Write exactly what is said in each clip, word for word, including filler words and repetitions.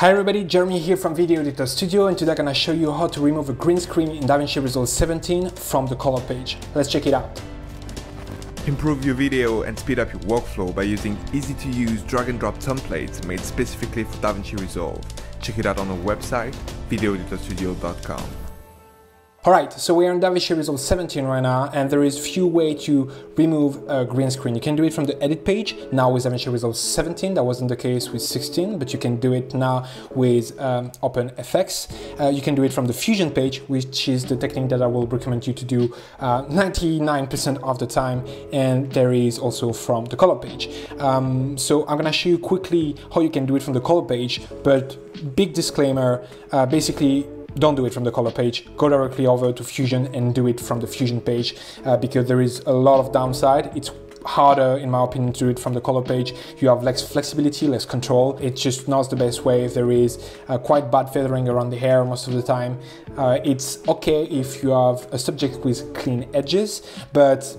Hi everybody, Jeremy here from Video Editor Studio, and today I'm gonna show you how to remove a green screen in DaVinci Resolve seventeen from the color page. Let's check it out. Improve your video and speed up your workflow by using easy-to-use drag-and-drop templates made specifically for DaVinci Resolve. Check it out on our website, video editor studio dot com. Alright, so we are in DaVinci Resolve seventeen right now, and there is few ways to remove a green screen. You can do it from the edit page, now with DaVinci Resolve seventeen, that wasn't the case with sixteen, but you can do it now with um, OpenFX. Uh, you can do it from the Fusion page, which is the technique that I will recommend you to do ninety-nine percent uh, of the time, and there is also from the color page. Um, so I'm gonna show you quickly how you can do it from the color page, but big disclaimer, uh, basically, don't do it from the color page, go directly over to Fusion and do it from the Fusion page uh, because there is a lot of downside. It's harder, in my opinion, to do it from the color page. You have less flexibility, less control. It's just not the best way. There is uh, quite bad feathering around the hair most of the time. Uh, it's okay if you have a subject with clean edges, but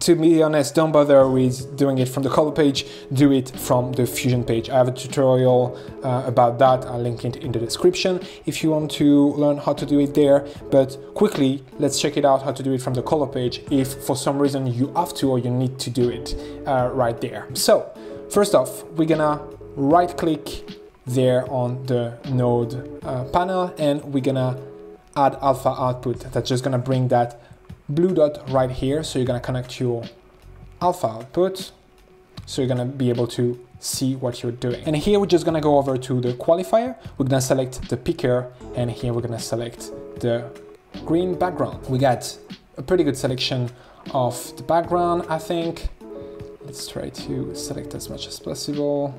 to be honest, don't bother with doing it from the color page, do it from the Fusion page. I have a tutorial uh, about that, I'll link it in the description if you want to learn how to do it there. But quickly, let's check it out how to do it from the color page if for some reason you have to or you need to do it uh, right there. So, first off, we're gonna right click there on the node uh, panel and we're gonna add alpha output. That's just gonna bring that blue dot right here, so you're gonna connect your alpha output, so you're gonna be able to see what you're doing. And here we're just gonna go over to the qualifier, we're gonna select the picker, and here we're gonna select the green background. We got a pretty good selection of the background, I think. Let's try to select as much as possible.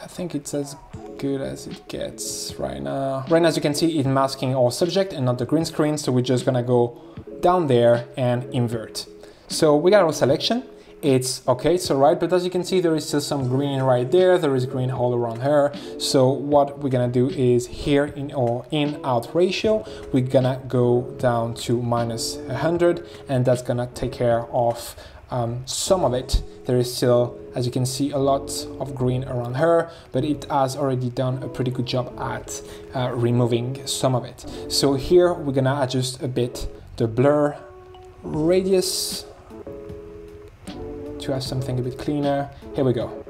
I think it's as good as it gets right now. Right now, as you can see, it's masking our subject and not the green screen, so we're just gonna go down there and invert. So we got our selection, it's okay, it's all right, but as you can see, there is still some green right there, there is green all around her. So what we're gonna do is here in our in-out ratio, we're gonna go down to minus one hundred, and that's gonna take care of um, some of it. There is still, as you can see, a lot of green around her, but it has already done a pretty good job at uh, removing some of it. So here we're gonna adjust a bit the blur radius to have something a bit cleaner. Here we go.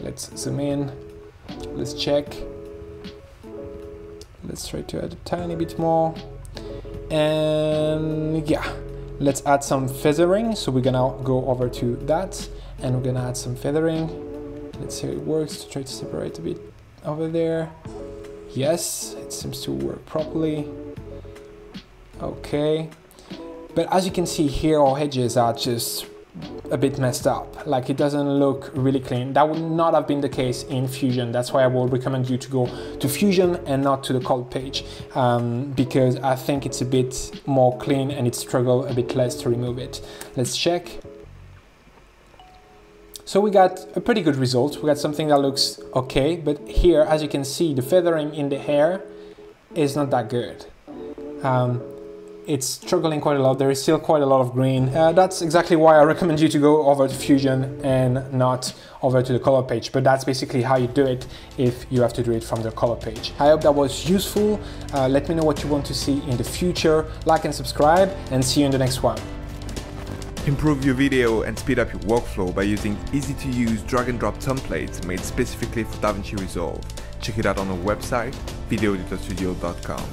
Let's zoom in, let's check. Let's try to add a tiny bit more. And yeah, let's add some feathering. So we're gonna go over to that and we're gonna add some feathering. Let's see how it works to try to separate a bit over there. Yes, it seems to work properly. Okay, but as you can see here, our edges are just a bit messed up, like it doesn't look really clean. That would not have been the case in Fusion. That's why I will recommend you to go to Fusion and not to the color page, um, because I think it's a bit more clean and it struggles a bit less to remove it. Let's check. So we got a pretty good result. We got something that looks okay, but here, as you can see, the feathering in the hair is not that good. Um, It's struggling quite a lot, there is still quite a lot of green. Uh, that's exactly why I recommend you to go over to Fusion and not over to the color page, but that's basically how you do it if you have to do it from the color page. I hope that was useful. Uh, let me know what you want to see in the future. Like and subscribe, and see you in the next one. Improve your video and speed up your workflow by using easy-to-use drag-and-drop templates made specifically for DaVinci Resolve. Check it out on our website, video editor studio dot com.